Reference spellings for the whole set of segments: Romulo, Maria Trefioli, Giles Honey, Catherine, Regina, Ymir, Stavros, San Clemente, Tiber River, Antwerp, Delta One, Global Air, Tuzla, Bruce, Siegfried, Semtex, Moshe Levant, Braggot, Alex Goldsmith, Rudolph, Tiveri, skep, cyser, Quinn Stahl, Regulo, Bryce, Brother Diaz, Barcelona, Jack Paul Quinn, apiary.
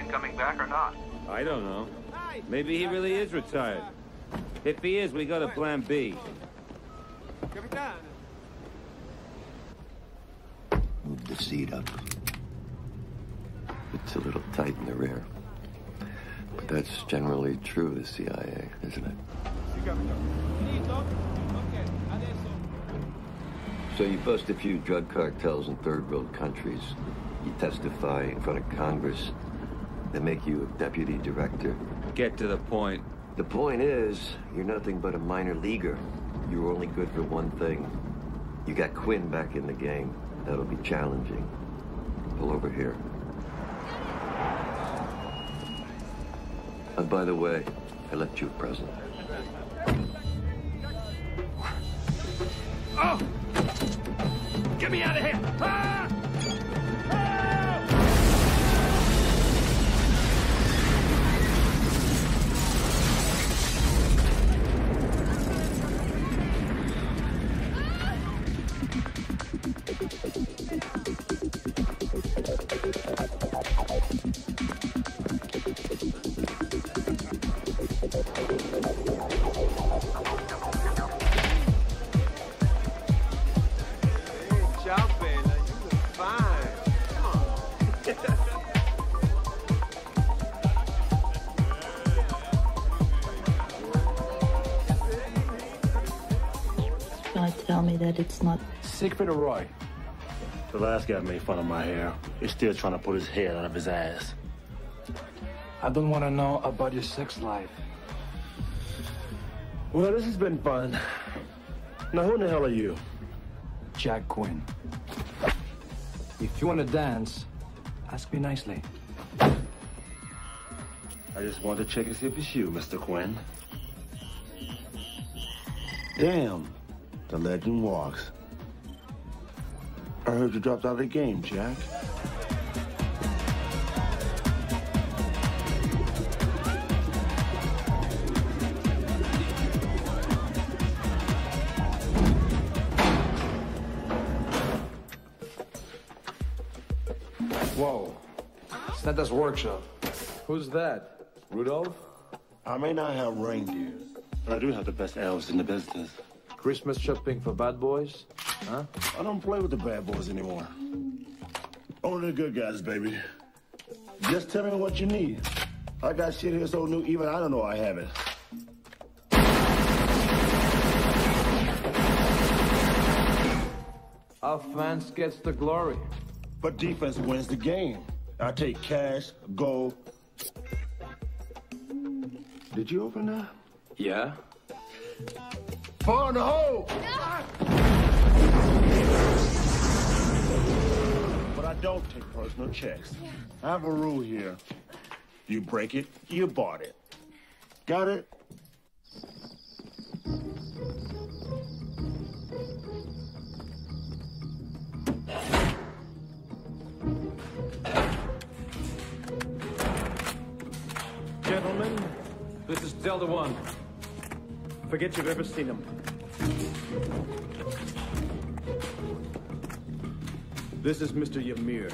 Quinn coming back or not? I don't know. Maybe he really is retired. If he is, we go to plan B. Move the seat up. It's a little tight in the rear. But that's generally true of the CIA, isn't it? So you bust a few drug cartels in third world countries. You testify in front of Congress. They make you a deputy director. Get to the point. The point is, you're nothing but a minor leaguer. You were only good for one thing. You got Quinn back in the game. That'll be challenging. Pull over here. And by the way, I left you a present. Oh! Get me out of here! Ah! It's not Siegfried or Roy. The last guy made fun of my hair. He's still trying to put his head out of his ass. I don't want to know about your sex life. Well, this has been fun. Now, who in the hell are you? Jack Quinn. If you want to dance, ask me nicely. I just wanted to check and see if it's you, Mr. Quinn. Damn. The legend walks. I heard you dropped out of the game, Jack. Whoa. Santa's workshop. Who's that? Rudolph? I may not have reindeers, but I do have the best elves in the business. Christmas shopping for bad boys? Huh? I don't play with the bad boys anymore. Only the good guys, baby. Just tell me what you need. I got shit here so new, even I don't know I have it. Offense gets the glory. But defense wins the game. I take cash, gold. Did you open that? Yeah. Far in the hole! No. But I don't take personal checks. Yeah. I have a rule here. You break it, you bought it. Got it? Gentlemen, this is Delta One. Forget you've ever seen them. This is Mr. Ymir.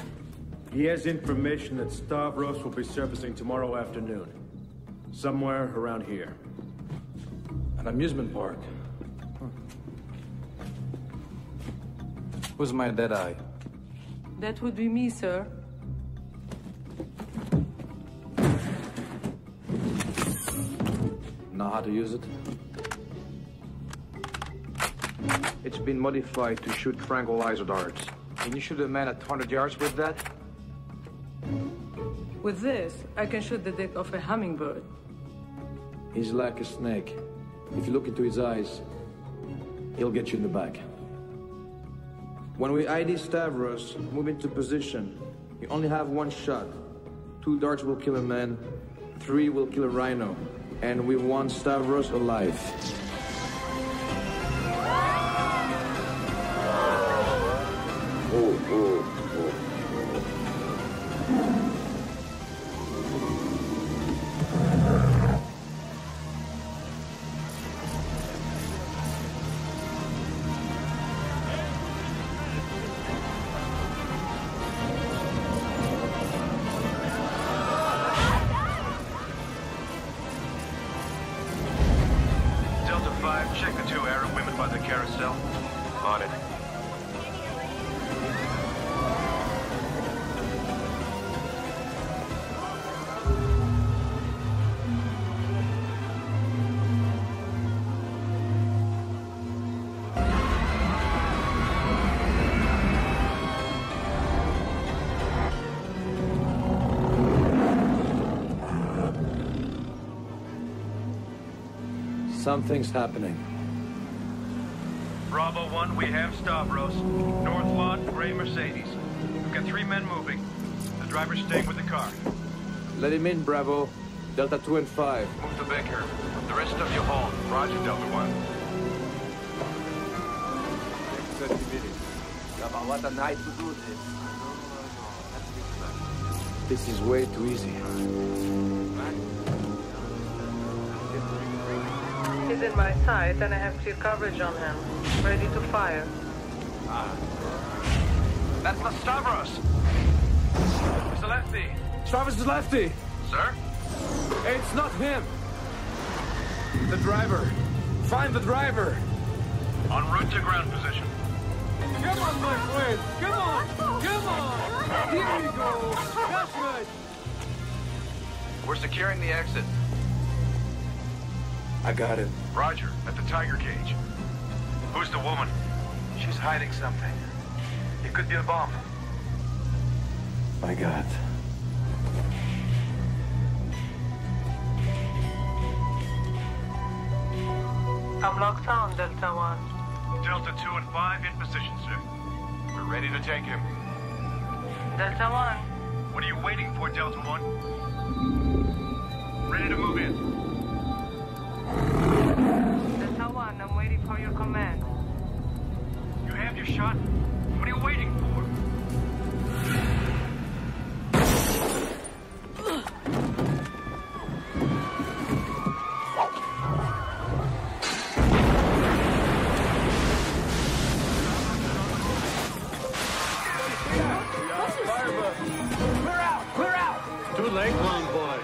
He has information that Stavros will be surfacing tomorrow afternoon. Somewhere around here. An amusement park. Who's my dead eye? That would be me, sir. Know how to use it? It's been modified to shoot tranquilizer darts. Can you shoot a man at 200 yards with that? With this, I can shoot the dick of a hummingbird. He's like a snake. If you look into his eyes, he'll get you in the back. When we ID Stavros, move into position. You only have one shot. 2 darts will kill a man, 3 will kill a rhino. And we want Stavros alive. by the carousel? On it. Something's happening. Bravo 1, we have Stavros. North lawn, gray Mercedes. We've got 3 men moving. The driver's staying with the car. Let him in, Bravo. Delta 2 and 5. Move to Baker. The rest of you hold. Roger, Delta 1. Next 30 minutes. But what a night to do this. I don't know. This is way too easy. He's in my sight, and I have clear coverage on him. Ready to fire. That's the Stavros! It's a lefty! Stavros is lefty! Sir? It's not him! The driver! Find the driver! En route to ground position. Come on, my friend! Come on! Come on! Here you go! That's right! We're securing the exit. I got it. Roger, at the tiger cage. Who's the woman? She's hiding something. It could be a bomb. My God. I'm locked on, Delta 1. Delta 2 and 5 in position, sir. We're ready to take him. Delta 1. What are you waiting for, Delta 1? Ready to move in. Delta 1, I'm waiting for your command. You have your shot? What are you waiting for? Clear out! Clear out! Too late, long boy.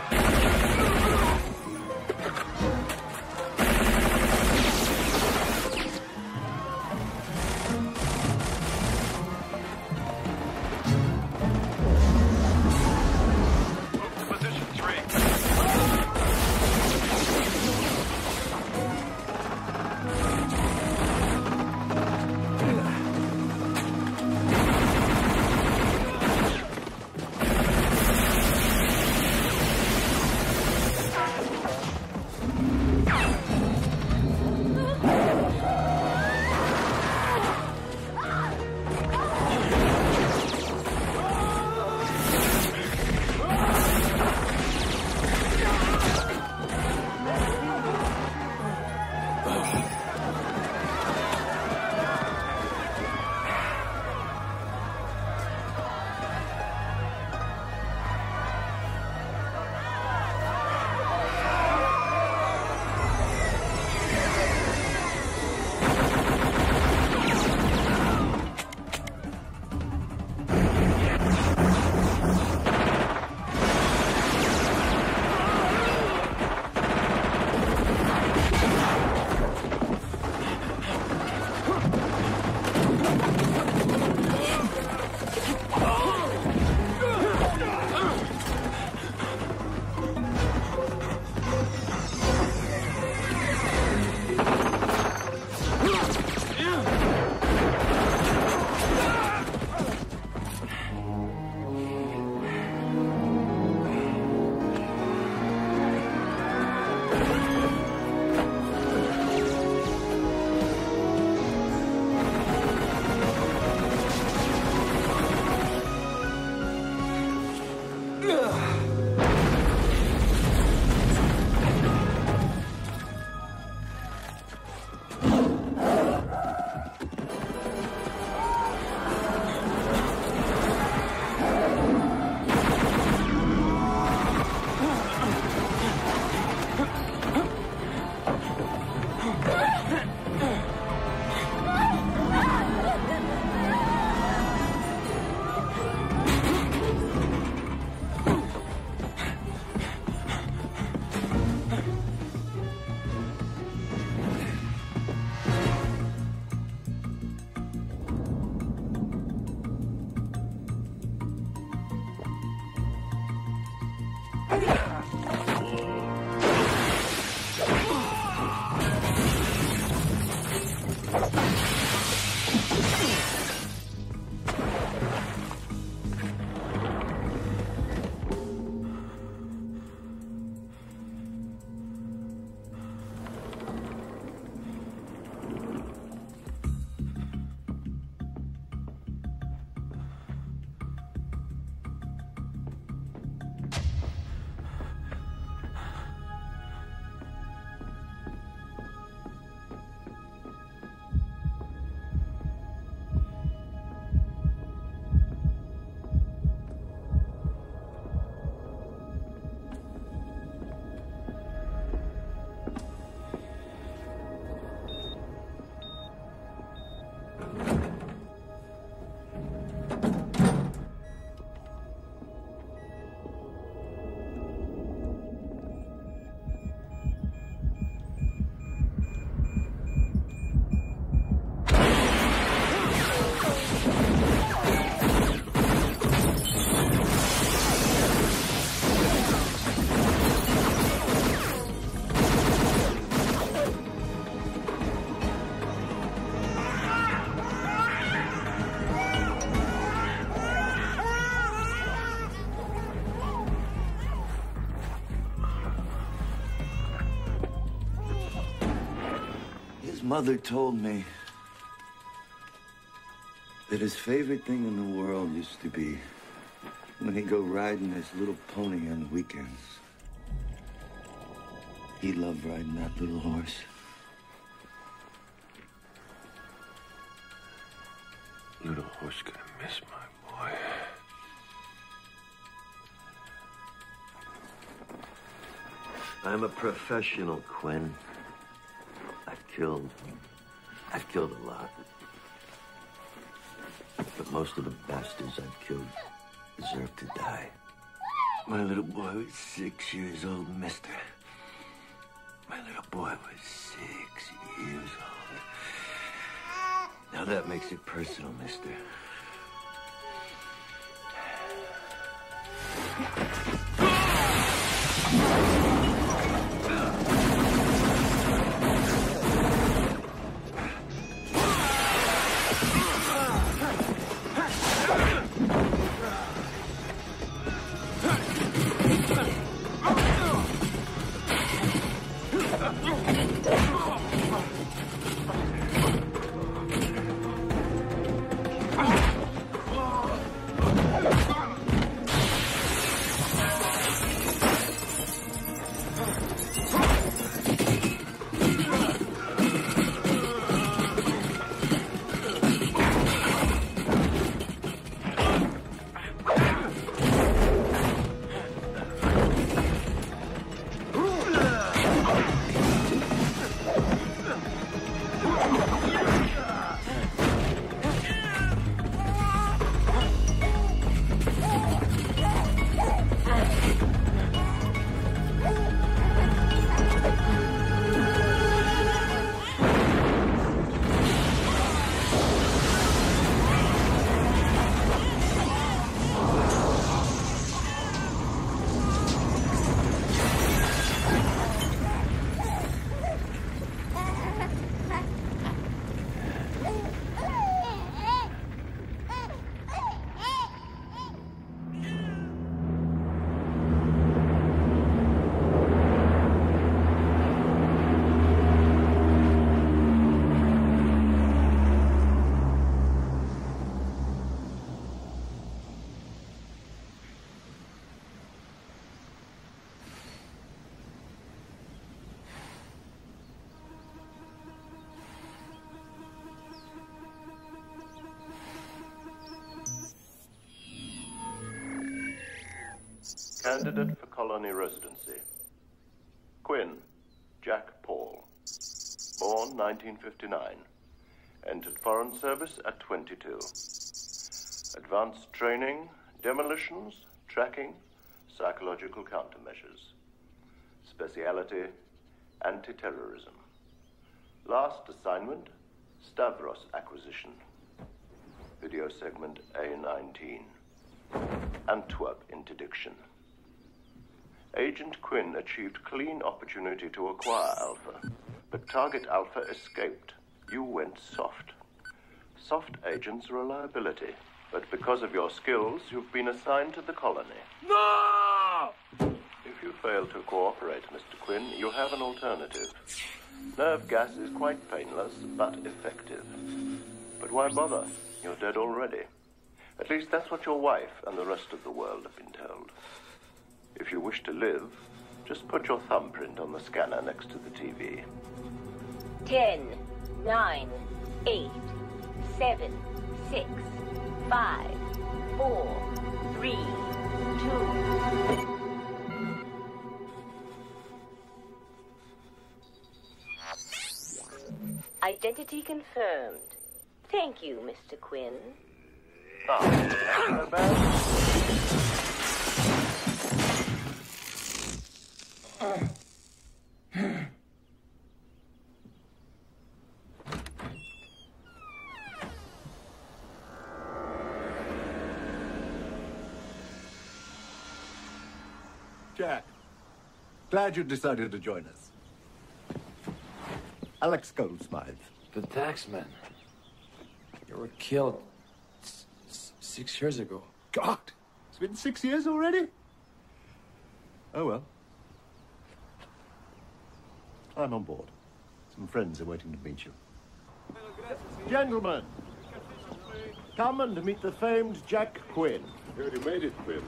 Mother told me that his favorite thing in the world used to be when he'd go riding his little pony on the weekends. He loved riding that little horse. Little horse gonna miss my boy. I'm a professional, Quinn. I've killed a lot. But most of the bastards I've killed deserve to die. My little boy was 6 years old, mister. My little boy was 6 years old. Now that makes it personal, mister. Candidate for colony residency. Quinn, Jack Paul, born 1959, entered foreign service at 22. Advanced training, demolitions, tracking, psychological countermeasures. Speciality, anti-terrorism. Last assignment, Stavros acquisition. Video segment A19. Antwerp interdiction. Agent Quinn achieved clean opportunity to acquire Alpha, but Target Alpha escaped. You went soft. Soft agents' reliability, but because of your skills, you've been assigned to the colony. No! If you fail to cooperate, Mr. Quinn, you have an alternative. Nerve gas is quite painless, but effective. But why bother? You're dead already. At least that's what your wife and the rest of the world have been told. If you wish to live, just put your thumbprint on the scanner next to the TV. 10, 9, 8, 7, 6, 5, 4, 3, 2... Identity confirmed. Thank you, Mr. Quinn. Oh, bad. Jack, glad you decided to join us. Alex Goldsmith. The taxman. You were killed 6 years ago. God! It's been 6 years already? Oh well. I'm on board. Some friends are waiting to meet you. Gentlemen! Come and meet the famed Jack Quinn. You already made it, Quinn.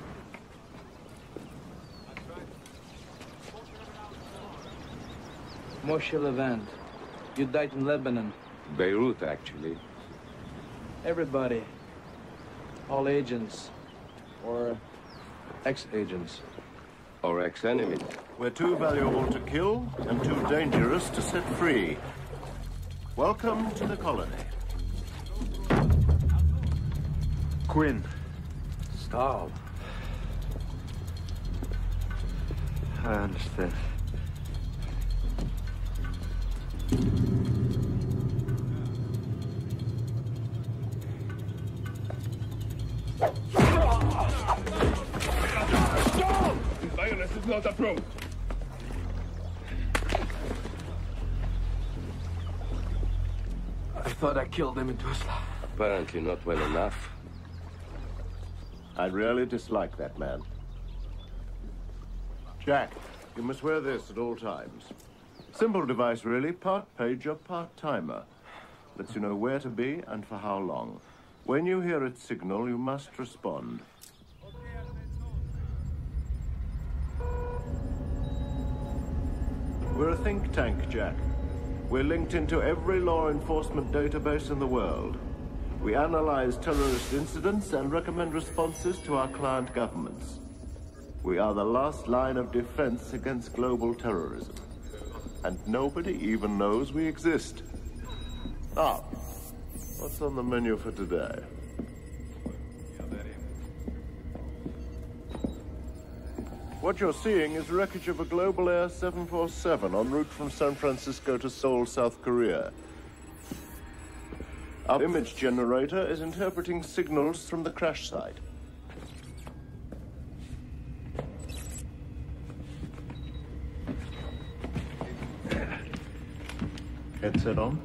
Moshe Levant. You died in Lebanon. Beirut, actually. Everybody. All agents. Or ex-agents. Or ex-enemies. We're too valuable to kill and too dangerous to set free. Welcome to the colony. Quinn. Stahl. I understand. Not approved. I thought I killed him in Tuzla. Apparently not well enough. I really dislike that man. Jack, you must wear this at all times. Simple device, really. Part pager, part timer. Lets you know where to be and for how long. When you hear its signal, you must respond. We're a think tank, Jack. We're linked into every law enforcement database in the world. We analyze terrorist incidents and recommend responses to our client governments. We are the last line of defense against global terrorism. And nobody even knows we exist. Ah, what's on the menu for today? What you're seeing is wreckage of a Global Air 747 en route from San Francisco to Seoul, South Korea. Our image generator is interpreting signals from the crash site. Headset on.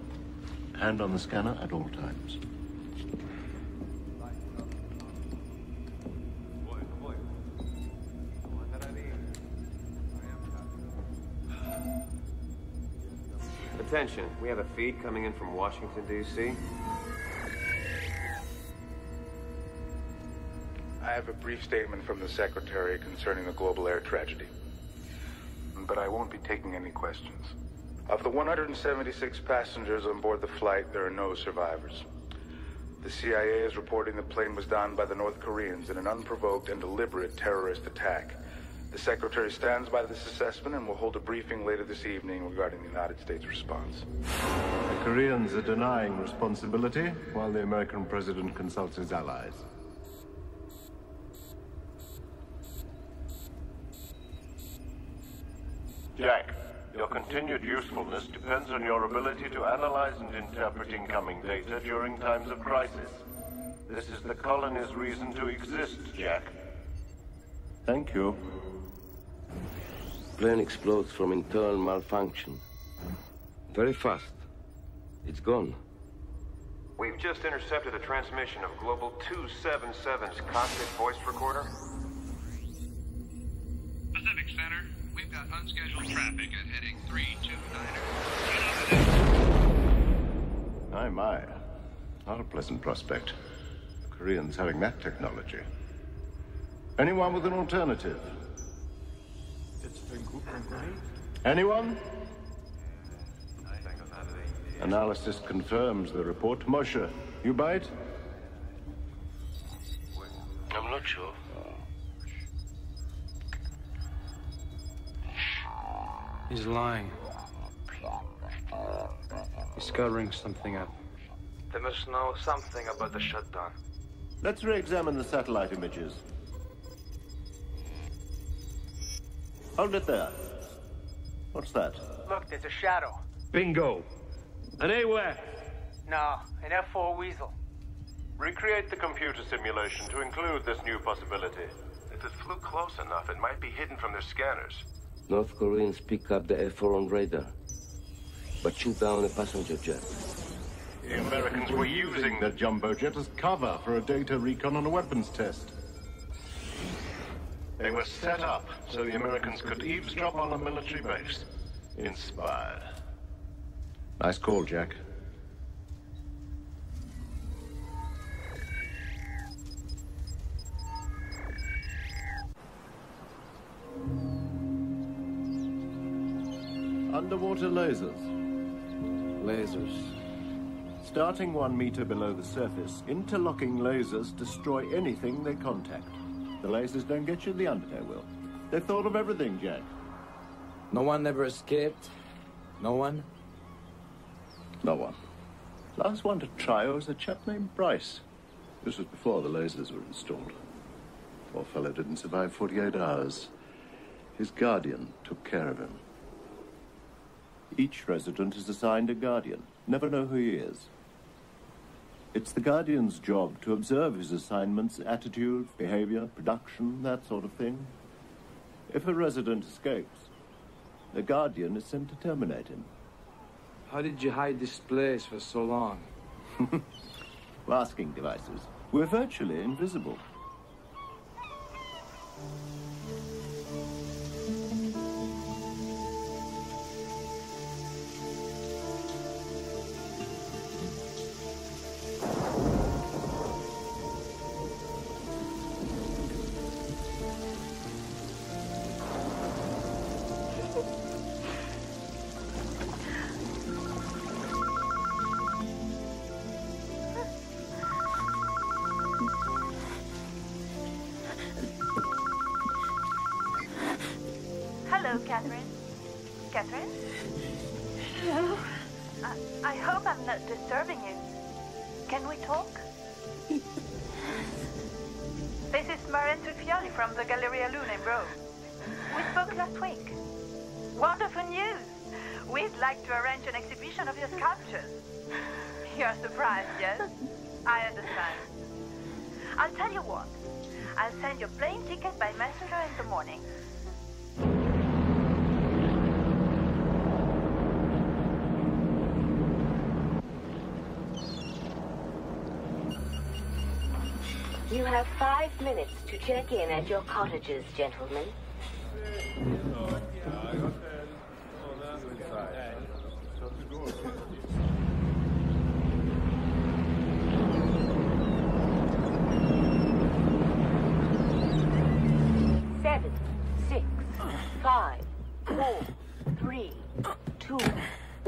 Hand on the scanner at all times. Attention, we have a feed coming in from Washington, D.C. I have a brief statement from the Secretary concerning the global air tragedy. But I won't be taking any questions. Of the 176 passengers on board the flight, there are no survivors. The CIA is reporting the plane was downed by the North Koreans in an unprovoked and deliberate terrorist attack. The Secretary stands by this assessment and will hold a briefing later this evening regarding the United States response. The Koreans are denying responsibility while the American president consults his allies. Jack, your continued usefulness depends on your ability to analyze and interpret incoming data during times of crisis. This is the colony's reason to exist, Jack. Thank you. plane explodes from internal malfunction. Very fast. It's gone. We've just intercepted a transmission of Global 277's cockpit voice recorder. Pacific Center, we've got unscheduled traffic at heading 329. Aye, my. Not a pleasant prospect. The Koreans having that technology. Anyone with an alternative? Anyone? Analysis confirms the report. Moshe, you buy it? I'm not sure. He's lying. He's covering something up. They must know something about the shutdown. Let's re-examine the satellite images. Hold it there. What's that? Look, there's a shadow. Bingo. An A-where? No, an F4 weasel. Recreate the computer simulation to include this new possibility. If it flew close enough, it might be hidden from their scanners. North Koreans pick up the F4 on radar, but shoot down a passenger jet. The Americans were using the jumbo jet as cover for a data recon on a weapons test. They were set up so the Americans could eavesdrop on a military base. Inspired. Nice call, Jack. Underwater lasers. Starting 1 meter below the surface, interlocking lasers destroy anything they contact. The lasers don't get you, the undertow will. They've thought of everything, Jack. No one ever escaped? No one? No one. Last one to try was a chap named Bryce. This was before the lasers were installed. Poor fellow didn't survive 48 hours. His guardian took care of him. Each resident is assigned a guardian. Never know who he is. It's the guardian's job to observe his assignment's attitude, behavior, production, that sort of thing. If a resident escapes, the guardian is sent to terminate him. How did you hide this place for so long? Masking devices. We're virtually invisible. Hello, Catherine. Catherine? Hello. I hope I'm not disturbing you. Can we talk? This is Maria Trefioli from the Galleria Luna in Rome. We spoke last week. Wonderful news! We'd like to arrange an exhibition of your sculptures. You're surprised, yes? I understand. I'll tell you what. I'll send your plane ticket by messenger in the morning. You have 5 minutes to check in at your cottages, gentlemen.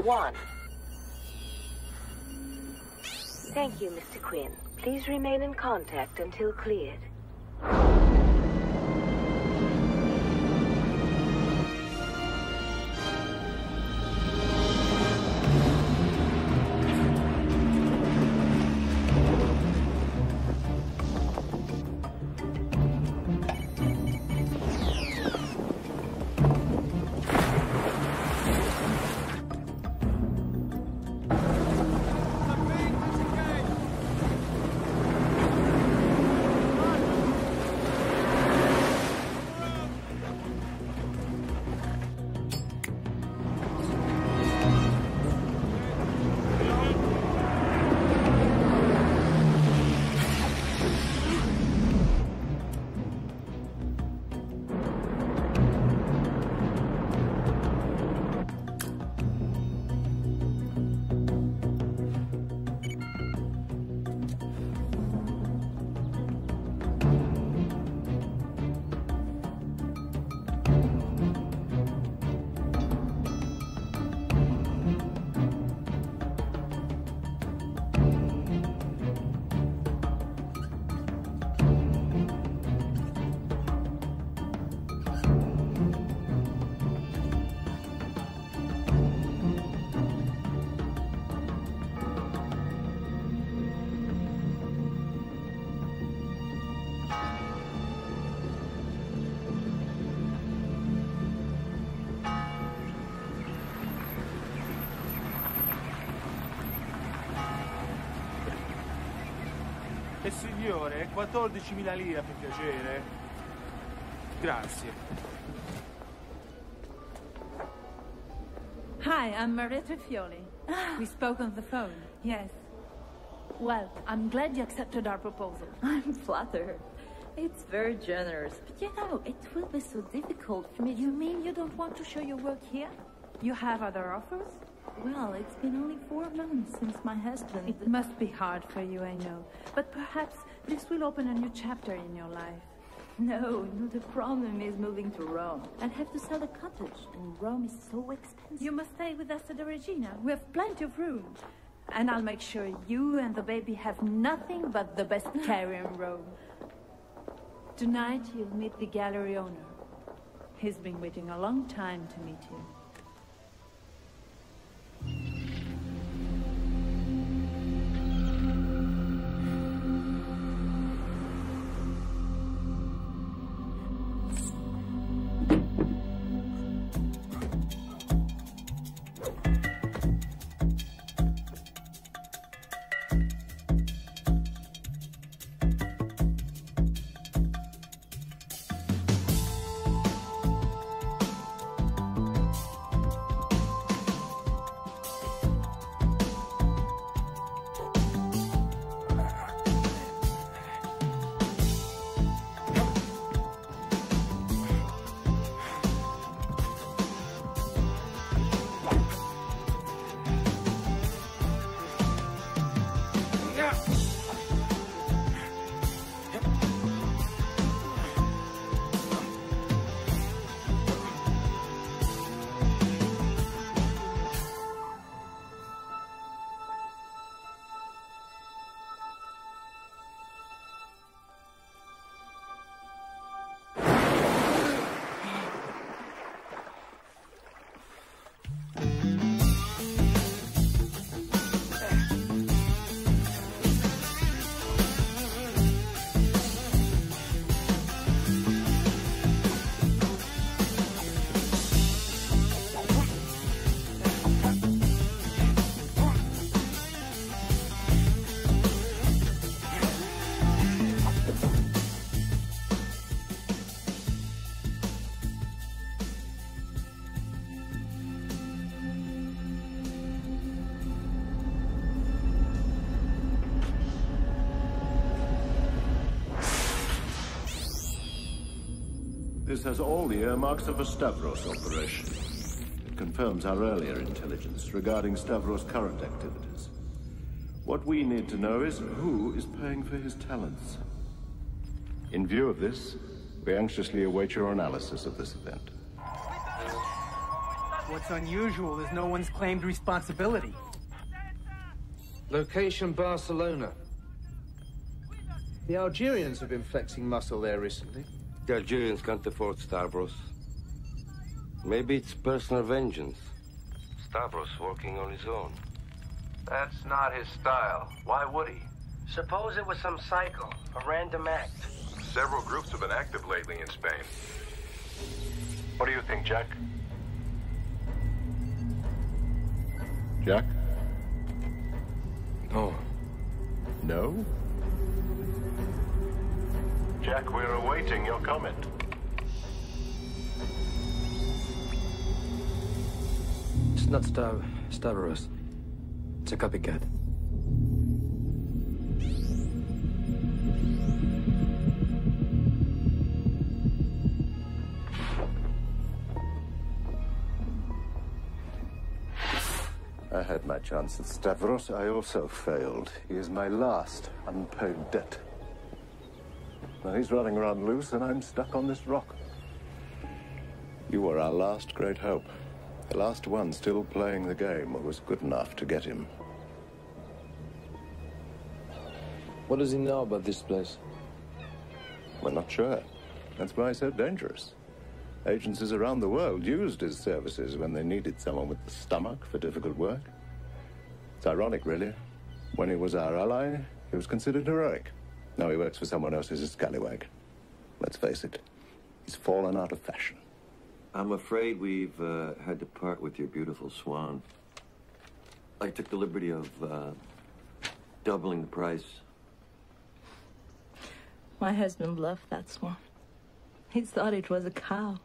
One. Thank you, Mr. Quinn. Please remain in contact until cleared. E signore, 14.000 lire per piacere. Grazie. Hi, I'm Maria Trefioli. We spoke on the phone. Yes. Well, I'm glad you accepted our proposal. I'm flattered. It's very generous. But you know, it will be so difficult for me. You mean you don't want to show your work here? You have other offers? Well, it's been only 4 months since my husband... It must be hard for you, I know. But perhaps this will open a new chapter in your life. No, the problem is moving to Rome. I'll have to sell the cottage, and Rome is so expensive. You must stay with us at the Regina. We have plenty of room. And I'll make sure you and the baby have nothing but the best care in Rome. Tonight, you'll meet the gallery owner. He's been waiting a long time to meet you. This has all the earmarks of a Stavros operation. It confirms our earlier intelligence regarding Stavros' current activities. What we need to know is who is paying for his talents. In view of this, we anxiously await your analysis of this event. What's unusual is no one's claimed responsibility. Location Barcelona. The Algerians have been flexing muscle there recently. The Algerians can't afford Stavros. Maybe it's personal vengeance. Stavros working on his own. That's not his style. Why would he? Suppose it was some psycho, a random act. Several groups have been active lately in Spain. What do you think, Jack? Jack? No. No? Jack, we're awaiting your comment. It's not Stavros. It's a copycat. I had my chance at Stavros. I also failed. He is my last unpaid debt. Now he's running around loose, and I'm stuck on this rock. You were our last great hope. The last one still playing the game, or was good enough to get him. What does he know about this place? We're not sure. That's why he's so dangerous. Agencies around the world used his services when they needed someone with the stomach for difficult work. It's ironic, really. When he was our ally, he was considered heroic. Now he works for someone else as a scallywag. Let's face it, he's fallen out of fashion. I'm afraid we've had to part with your beautiful swan. I took the liberty of doubling the price. My husband loved that swan. He thought it was a cow.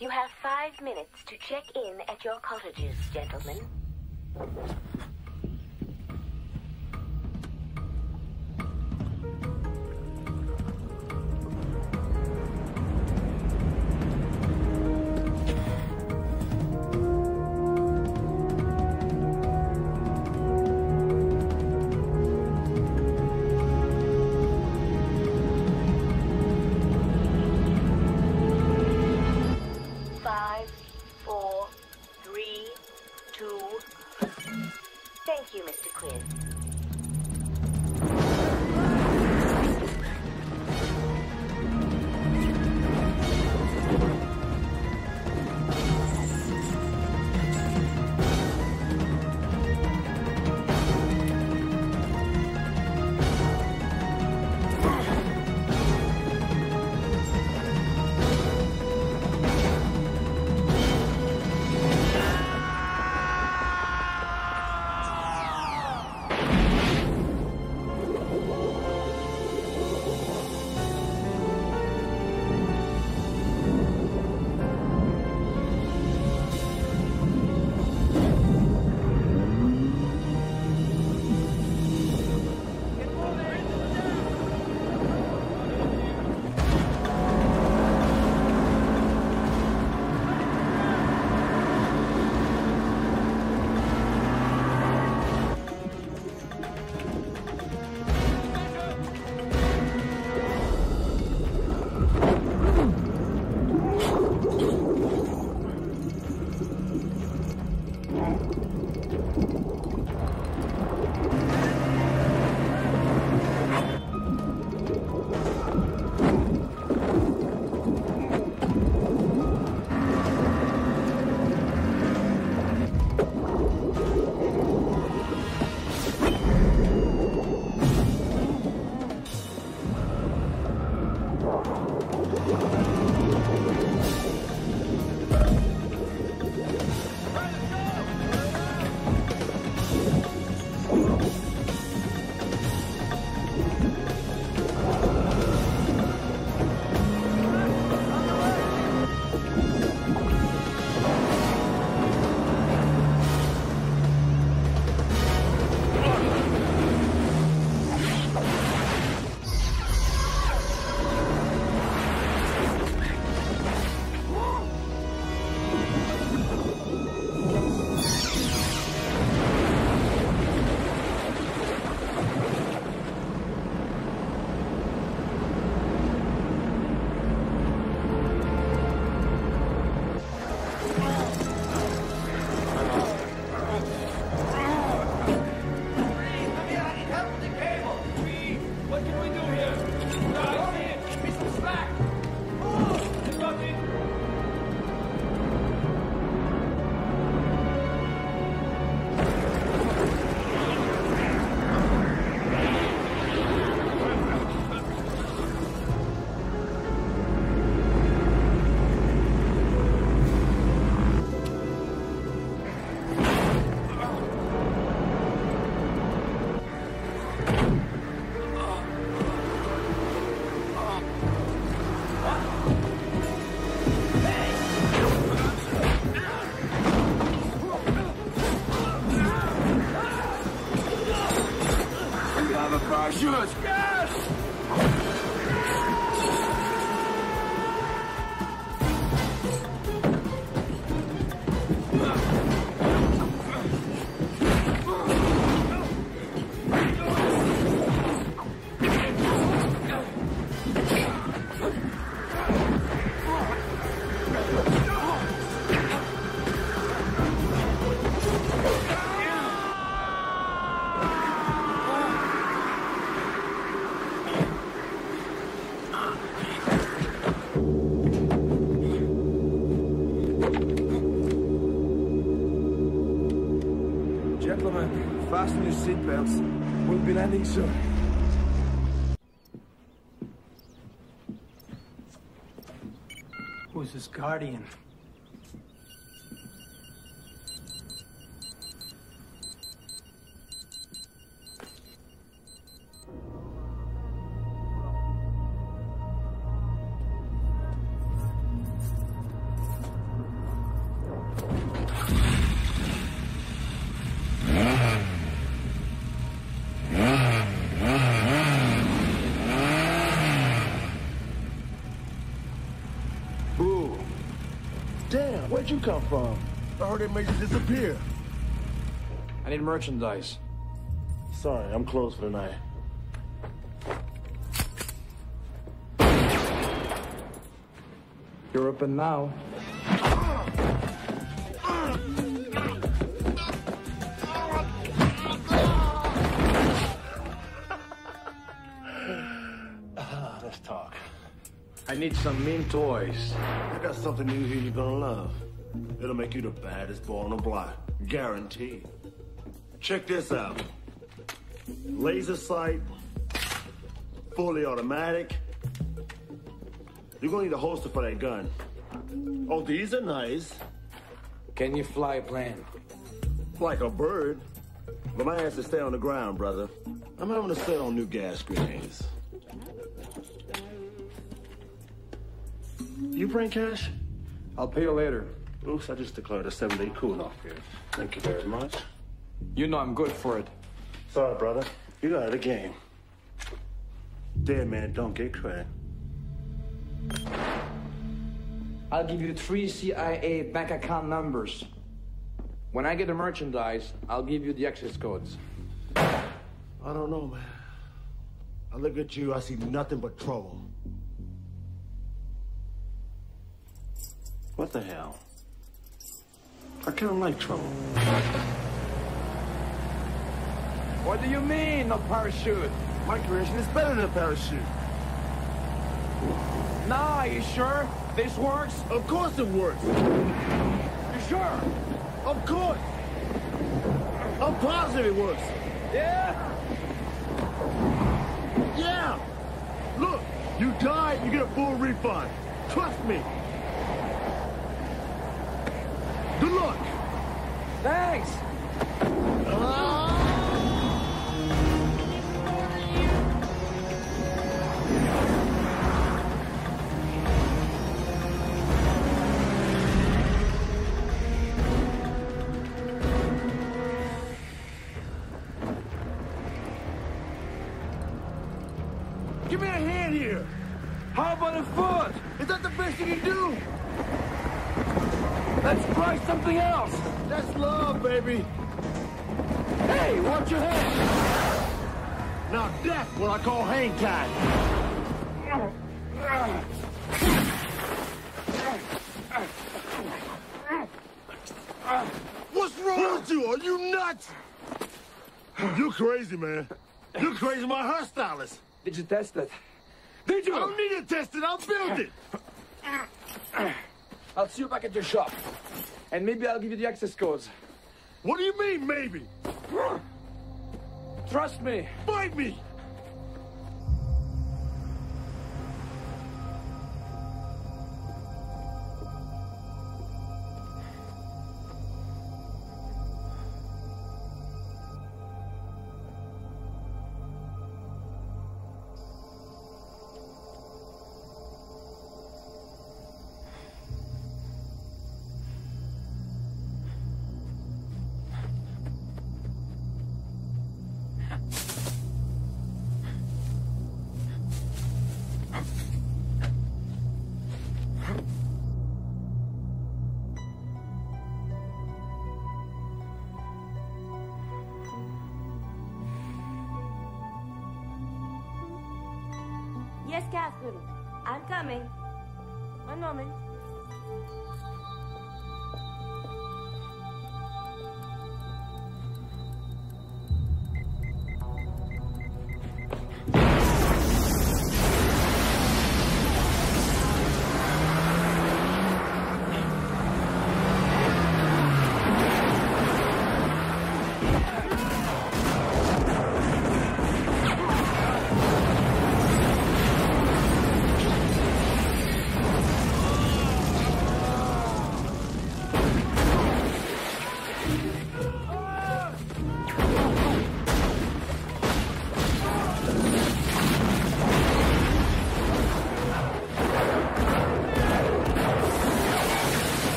You have 5 minutes to check in at your cottages, gentlemen. shoot us! Yes! Fasten your seatbelts. We'll be landing soon. Who's his guardian? Where'd you come from? I heard it made you disappear. I need merchandise. Sorry, I'm closed for the night. You're up and now. Let's talk. I need some mean toys. I got something new here you're gonna love. It'll make you the baddest boy on the block. Guaranteed. Check this out. Laser sight. Fully automatic. You're gonna need a holster for that gun. Oh, these are nice. Can you fly a plane? Like a bird. But my ass is stay on the ground, brother. I'm having a set on new gas grenades. You bring cash? I'll pay you later. Bruce, I just declared a 7-day cooling-off here. Thank you very much. You know I'm good for it. Sorry, brother. You're out of the game. Dead man, don't get credit. I'll give you 3 CIA bank account numbers. When I get the merchandise, I'll give you the access codes. I don't know, man. I look at you, I see nothing but trouble. What the hell? I kinda like trouble. What do you mean, no parachute? My creation is better than a parachute. Nah, you sure? This works? Of course it works. You sure? Of course. I'm positive it works. Yeah? Yeah! Look, you die, you get a full refund. Trust me. Good luck! Thanks! Give me a hand here! How about a foot? Is that the best you can do? Let's try something else! That's love, baby! Hey, watch your head! Now that's what I call hang time! What's wrong with you? Are you nuts? You're crazy, man. You're crazy, my hairstylist. Did you test it? Did you? I don't need to test it, I'll build it! I'll see you back at your shop, and maybe I'll give you the access codes. What do you mean, maybe? Trust me. Fight me! Yes, Catherine. I'm coming. One moment.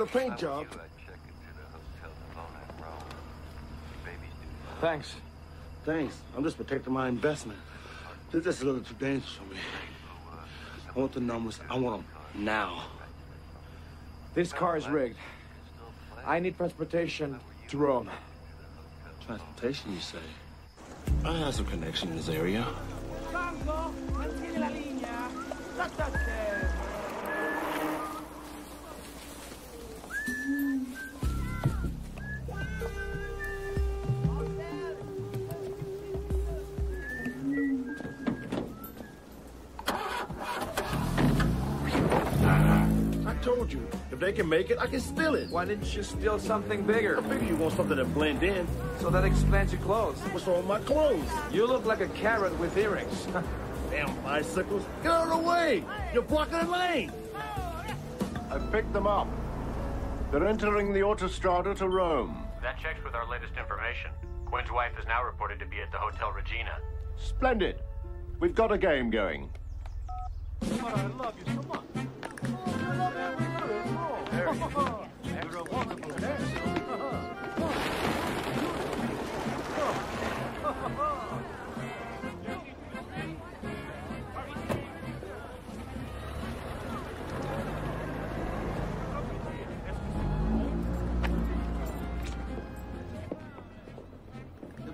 A paint job. Thanks. Thanks. I'm just protecting my investment. This is a little too dangerous for me. I want the numbers. I want them now. This car is rigged. I need transportation to Rome. Transportation, you say? I have some connection in this area. If they can make it, I can steal it. Why didn't you steal something bigger? I figure you want something to blend in. So that explains your clothes. What's wrong with my clothes? You look like a carrot with earrings. Damn bicycles. Get out of the way! You're blocking the lane! I picked them up. They're entering the autostrada to Rome. That checks with our latest information. Quinn's wife is now reported to be at the Hotel Regina. Splendid. We've got a game going. But I love you so much. It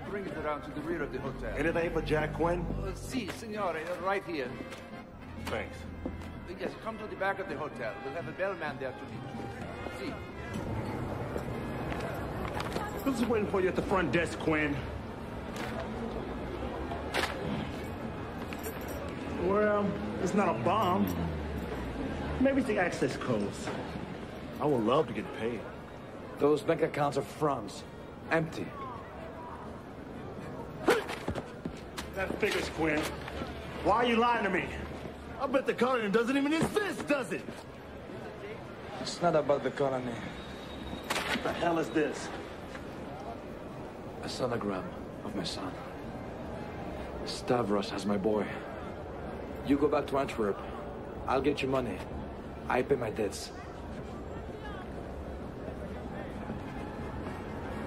brings it around to the rear of the hotel. Anything for Jack Quinn? Si, signore, right here. Thanks. Yes, come to the back of the hotel. We'll have a bellman there to meet you. See. Who's waiting for you at the front desk, Quinn? Well, it's not a bomb. Maybe it's the access codes. I would love to get paid. Those bank accounts are frums. Empty. That figures, Quinn. Why are you lying to me? I bet the colony doesn't even exist, does it? It's not about the colony. What the hell is this? A sonogram of my son. Stavros has my boy. You go back to Antwerp. I'll get you money. I pay my debts.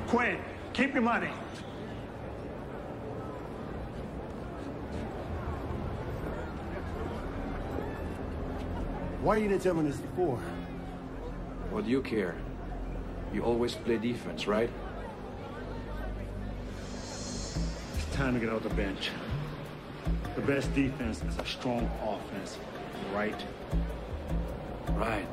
Quinn, keep your money. Why you didn't tell me this before? What do you care? You always play defense, right? It's time to get off the bench. The best defense is a strong offense, right? Right.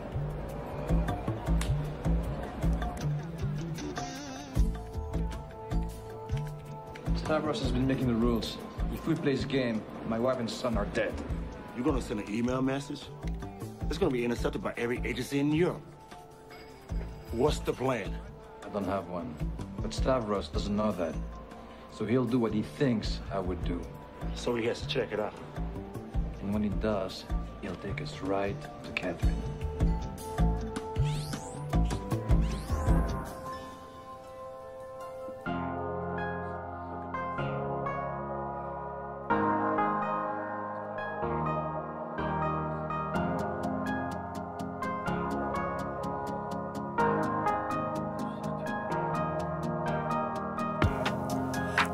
Stavros has been making the rules. If we play this game, my wife and son are dead. You're gonna send an email message? It's gonna be intercepted by every agency in Europe. What's the plan? I don't have one. But Stavros doesn't know that. So he'll do what he thinks I would do. So he has to check it out. And when he does, he'll take us right to Catherine.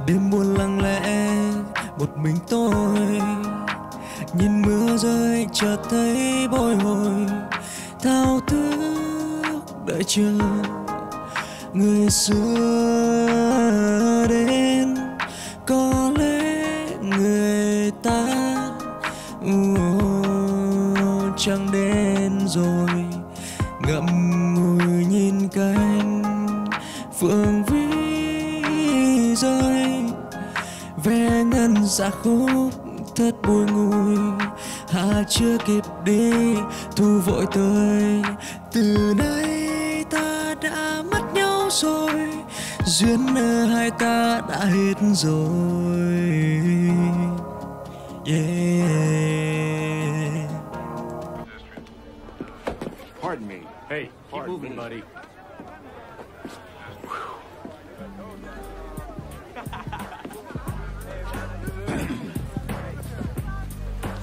Đêm buồn lặng lẽ, một mình tôi nhìn mưa rơi chợt thấy bối rối, thao thức đợi chờ người xưa đến, có lẽ người ta chẳng đến rồi, ngậm ngùi nhìn cánh phượng vĩ rơi. Vé ngân dạ khúc thật bùi ngùi, hạ chưa kịp đi thu vội tới. Từ nay ta đã mất nhau rồi, duyên nợ hai ta đã hết rồi. Yeah. Pardon me. Hey, keep moving, buddy.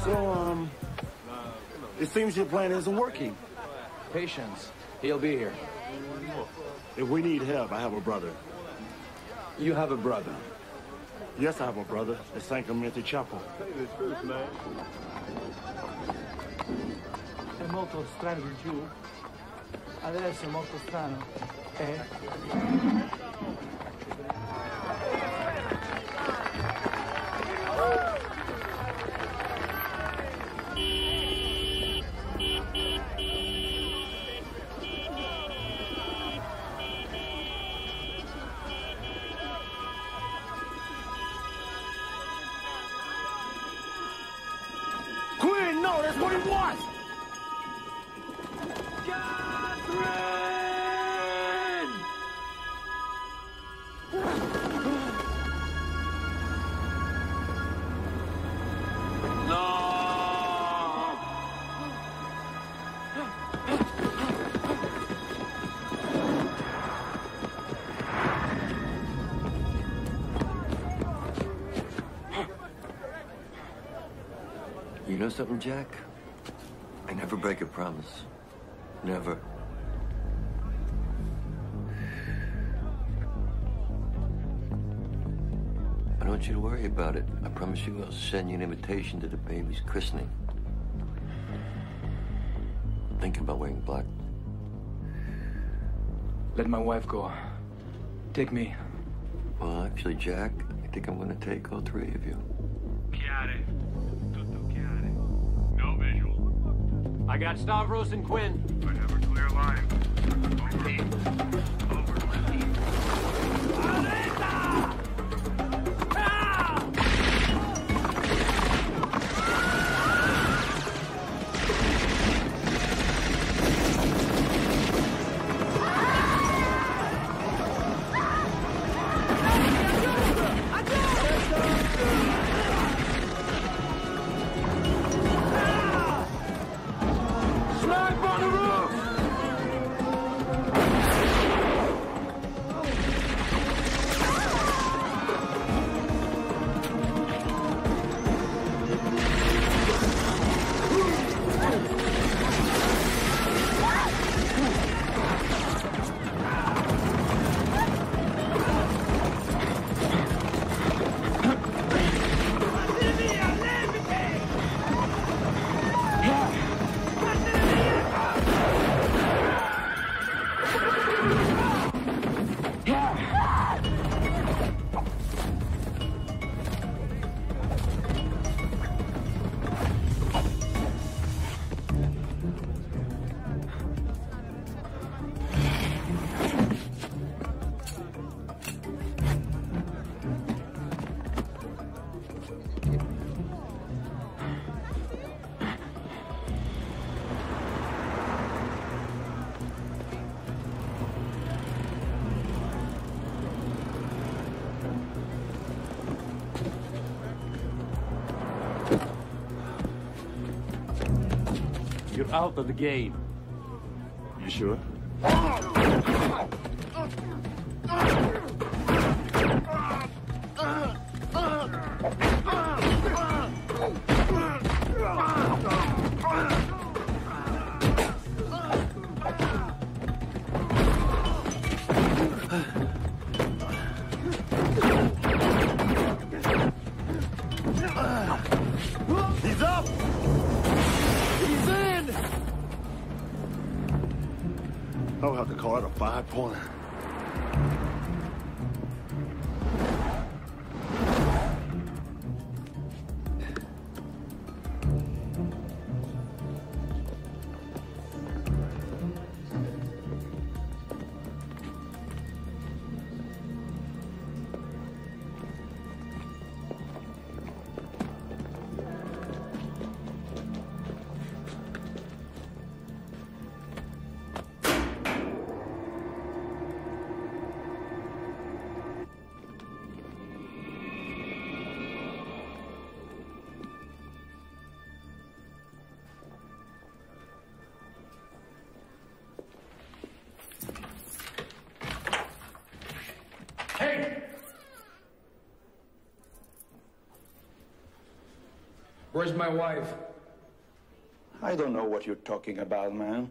So, it seems your plan isn't working. Patience. He'll be here. If we need help, I have a brother. You have a brother? Yes, I have a brother at San Clemente Chapel. Tell you the truth, man. Sei molto strano giù. Adesso è molto strano. You know something, Jack? I never break a promise. Never. I don't want you to worry about it. I promise you I'll send you an invitation to the baby's christening. I'm thinking about wearing black. Let my wife go. Take me. Well, actually, Jack, I think I'm gonna take all three of you. Got it. I got Stavros and Quinn. I have a clear line. Over. Over. out of the game. You sure? I'll have to call it a five-pointer. Where's my wife? I don't know what you're talking about, man.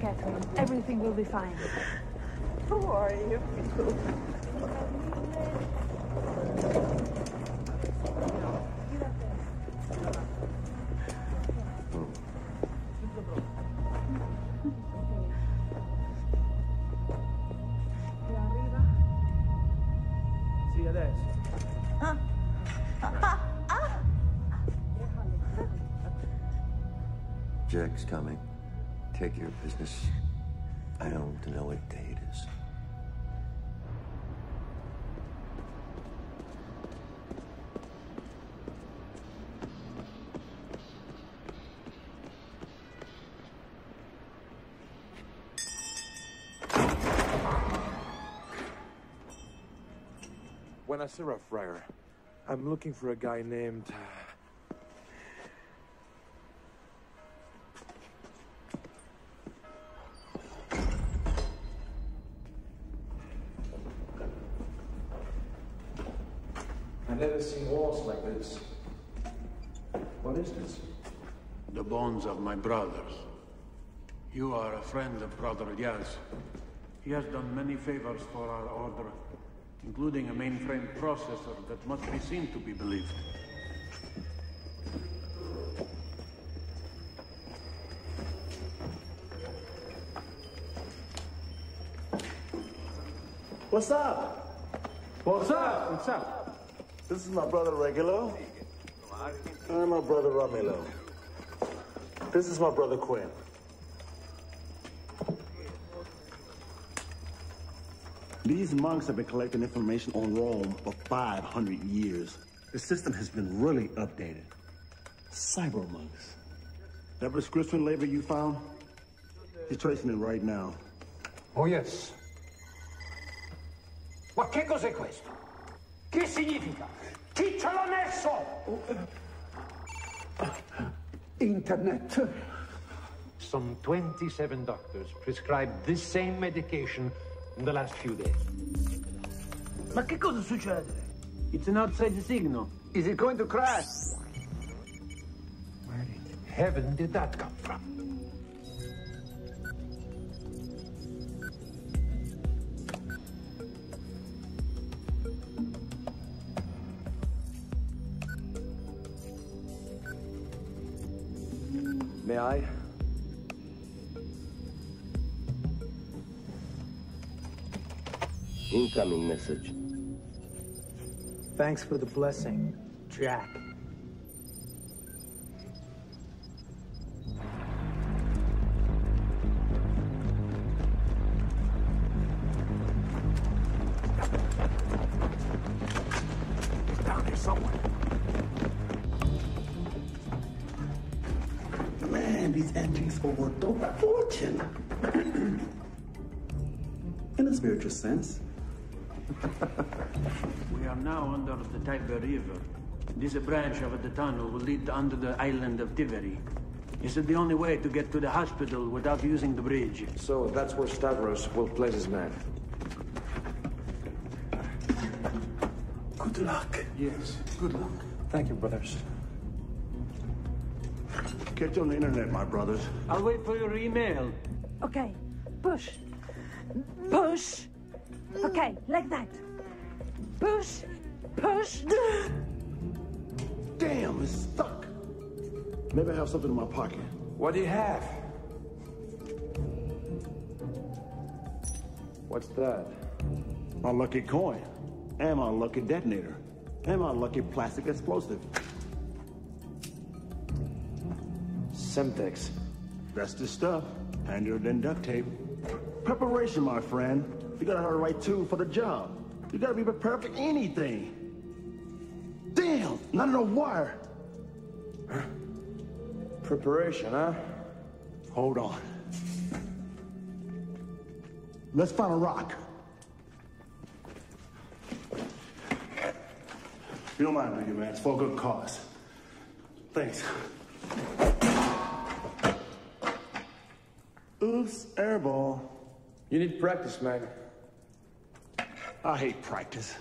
Catherine, everything will be fine. Who are you people? Jack's coming. Take your business. I don't know what day it is. Buenasera, Friar. I'm looking for a guy named... I've never seen wars like this. What is this? The bones of my brothers. You are a friend of Brother Diaz. He has done many favors for our order, including a mainframe processor that must be seen to be believed. What's up? What's up? What's up? This is my brother Regulo. I'm my brother Romulo. This is my brother Quinn. These monks have been collecting information on Rome for 500 years. The system has been really updated. Cyber monks. That prescription label you found? You're tracing it right now. Oh, yes. Ma che cos'è questo? Che significa? Chi ce l'ha messo? Internet. Some 27 doctors prescribed this same medication in the last few days. Ma che cosa succede? It's an outside signal. Is it going to crash? Where in heaven did that come from? May I? Incoming message. Thanks for the blessing, Jack. It's down here somewhere. Man, these antiques are worth a fortune. In a spiritual sense. We are now under the Tiber River. This branch of the tunnel will lead under the island of Tiveri. This is the only way to get to the hospital without using the bridge. So that's where Stavros will place his man. Good luck. Yes, good luck. Thank you, brothers. Get on the internet, my brothers. I'll wait for your email. Okay, push. Push. Okay, like that. Push, push. Damn, it's stuck. Maybe I have something in my pocket. What do you have? What's that? My lucky coin. And my lucky detonator. And my lucky plastic explosive. Semtex. That's the stuff. Handler than duct tape. Preparation, my friend. You gotta have the right tool for the job. You gotta be prepared for anything. Damn, not in a wire. Huh? Preparation, huh? Hold on. Let's find a rock. You don't mind, do you, man? It's for a good cause. Thanks. Oops, airball. You need practice, man. I hate practice,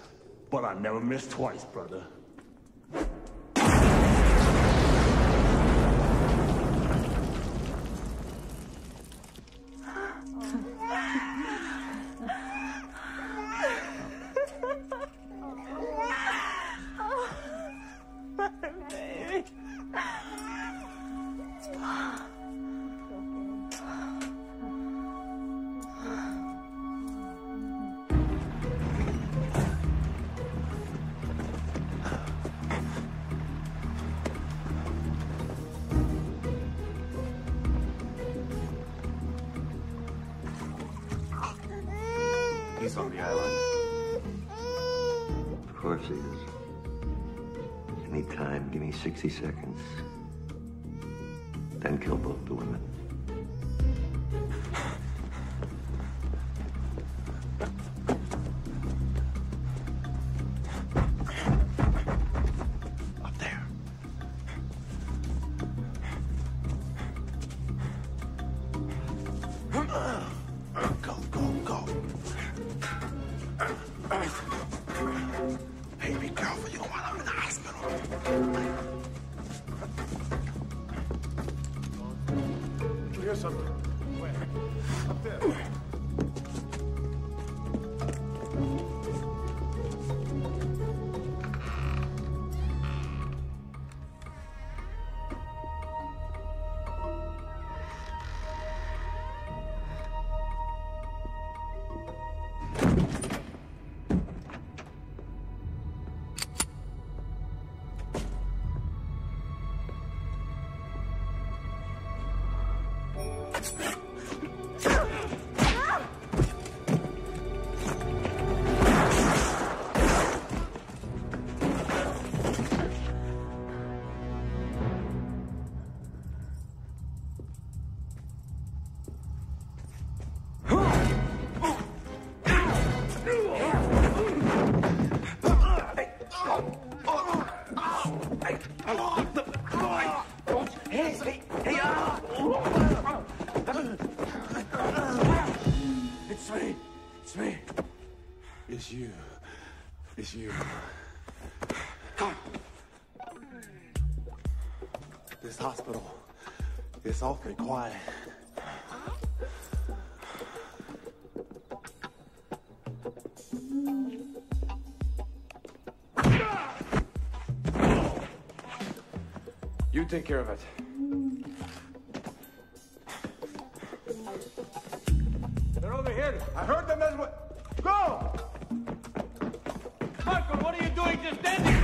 but I never miss twice, brother. place on the island. Of course he is. Give me time, give me 60 seconds. Then kill both the women. It's awfully quiet. You take care of it. They're over here. I heard them as well. Go! Michael, what are you doing just standing?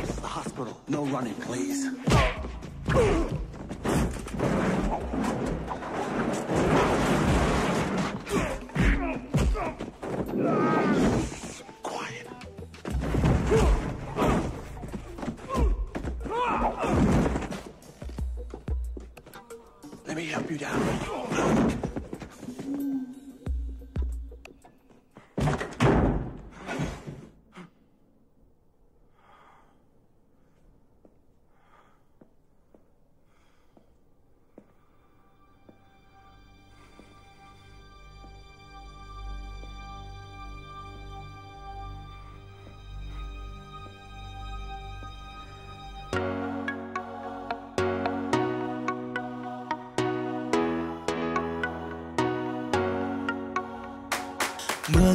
This is the hospital. No running, please. Mưa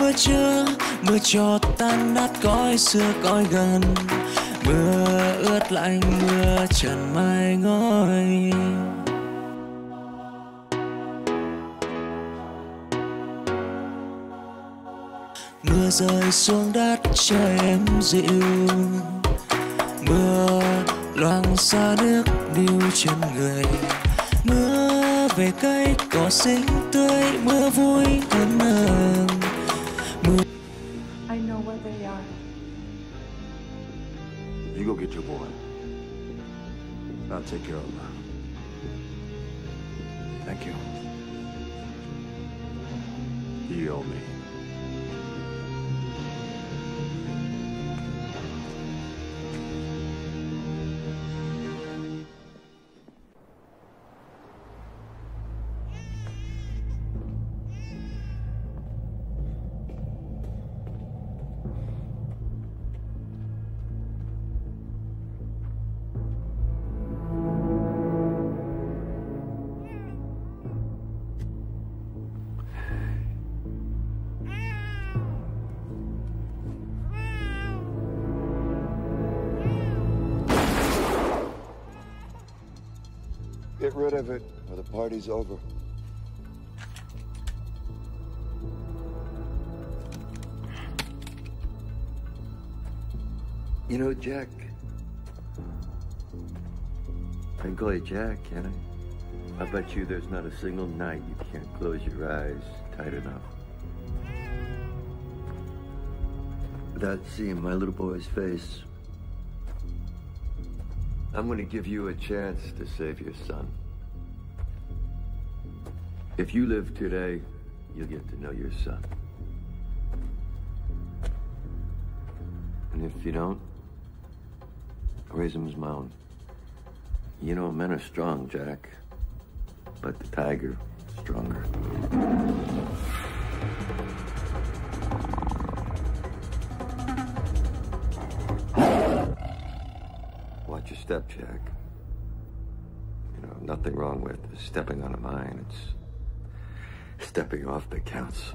mưa trưa. Mưa cho tan nát cõi xưa cõi gần, mưa ướt lạnh mưa trần mai ngói. Mưa rơi xuống đất cho em dịu, mưa loang xa nước điêu trên người, mưa về cây cỏ xinh tươi, mưa vui hớn hở. You go get your boy. I'll take care of him. Thank you. You owe me. Get rid of it, or the party's over. You know, Jack, I can call you Jack, can't I? I bet you there's not a single night you can't close your eyes tight enough without seeing my little boy's face. I'm gonna give you a chance to save your son. If you live today, you'll get to know your son. And if you don't, I'll raise him as my own. You know, men are strong, Jack, but the tiger is stronger. Watch your step, Jack. You know, nothing wrong with stepping on a mine. It's stepping off that counts.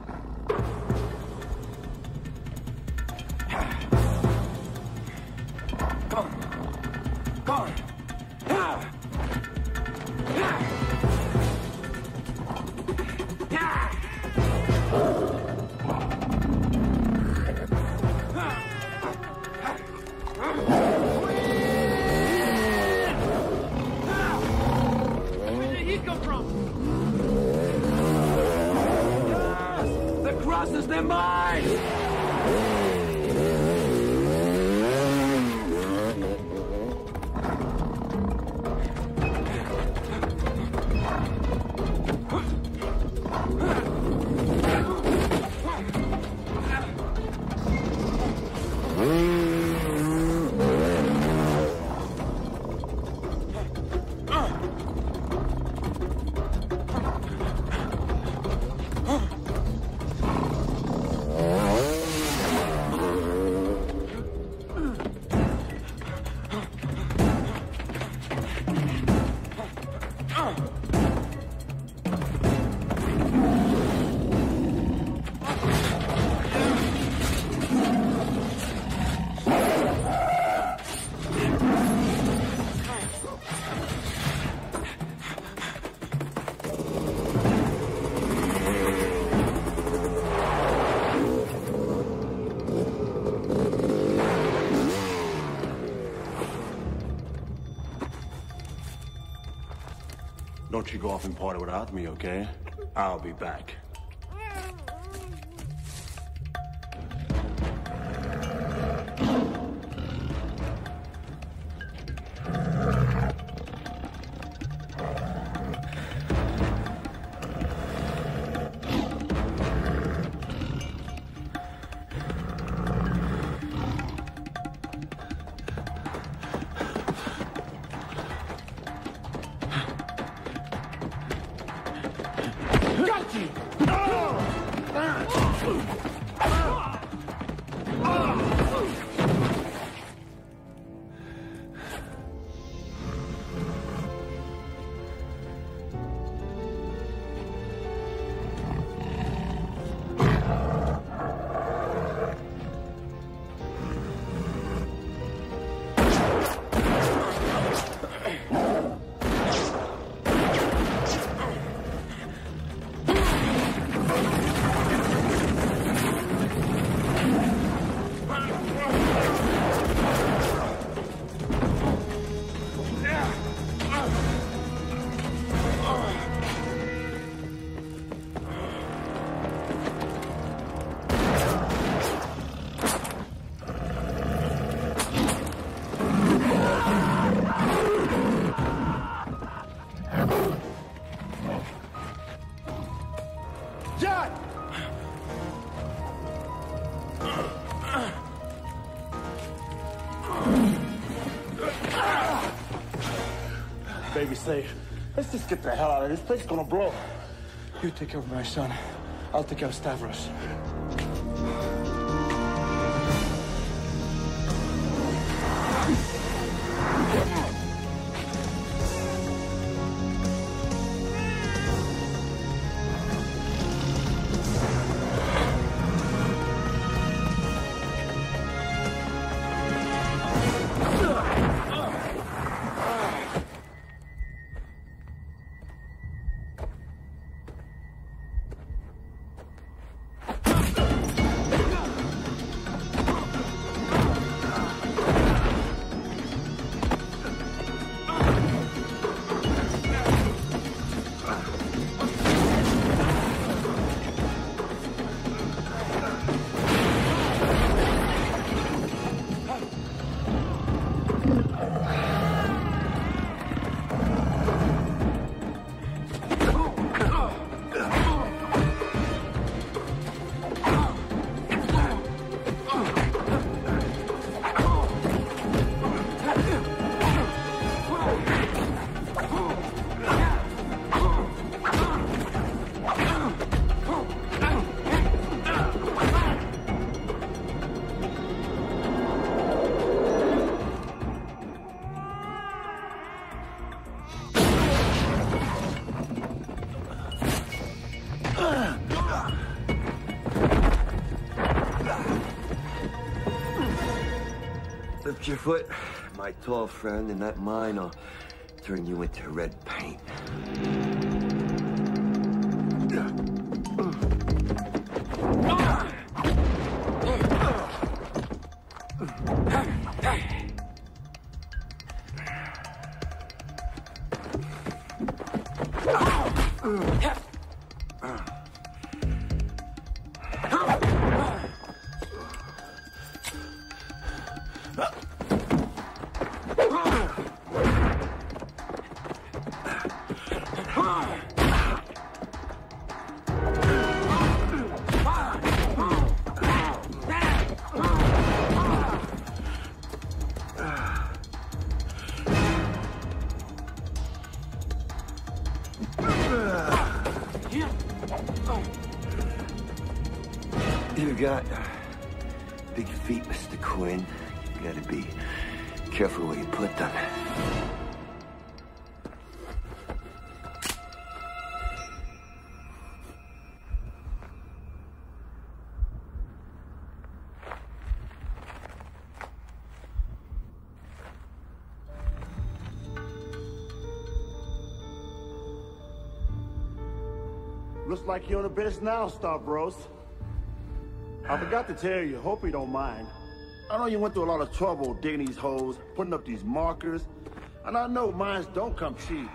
Don't you go off and party without me, okay? I'll be back. Let's just get the hell out of this place. It's gonna blow. You take care of my son. I'll take care of Stavros. Fletcherfoot, my tall friend, and that mine will turn you into red paint. Looks like you're on a bench now, Stavros. I forgot to tell you, hope you don't mind. I know you went through a lot of trouble digging these holes, putting up these markers, and I know mines don't come cheap.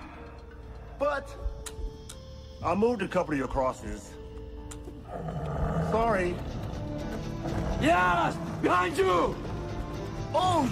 But I moved a couple of your crosses. Sorry. Yes! Behind you! Oh!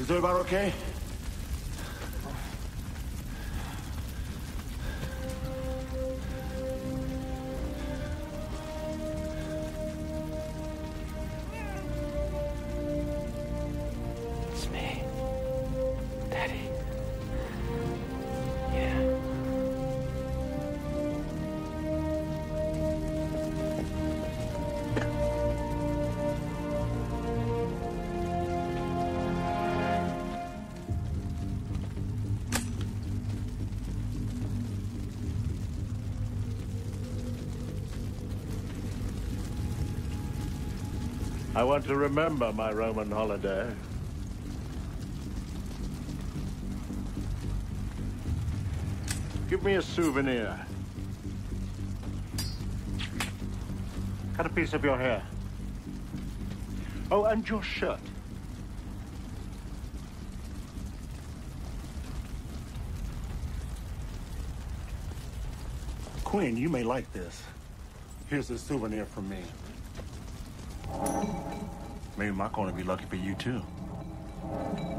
Is everybody okay? I want to remember my Roman holiday. Give me a souvenir. Cut a piece of your hair. Oh, and your shirt. Quinn, you may like this. Here's a souvenir from me. Maybe Mark gonna be lucky for you too.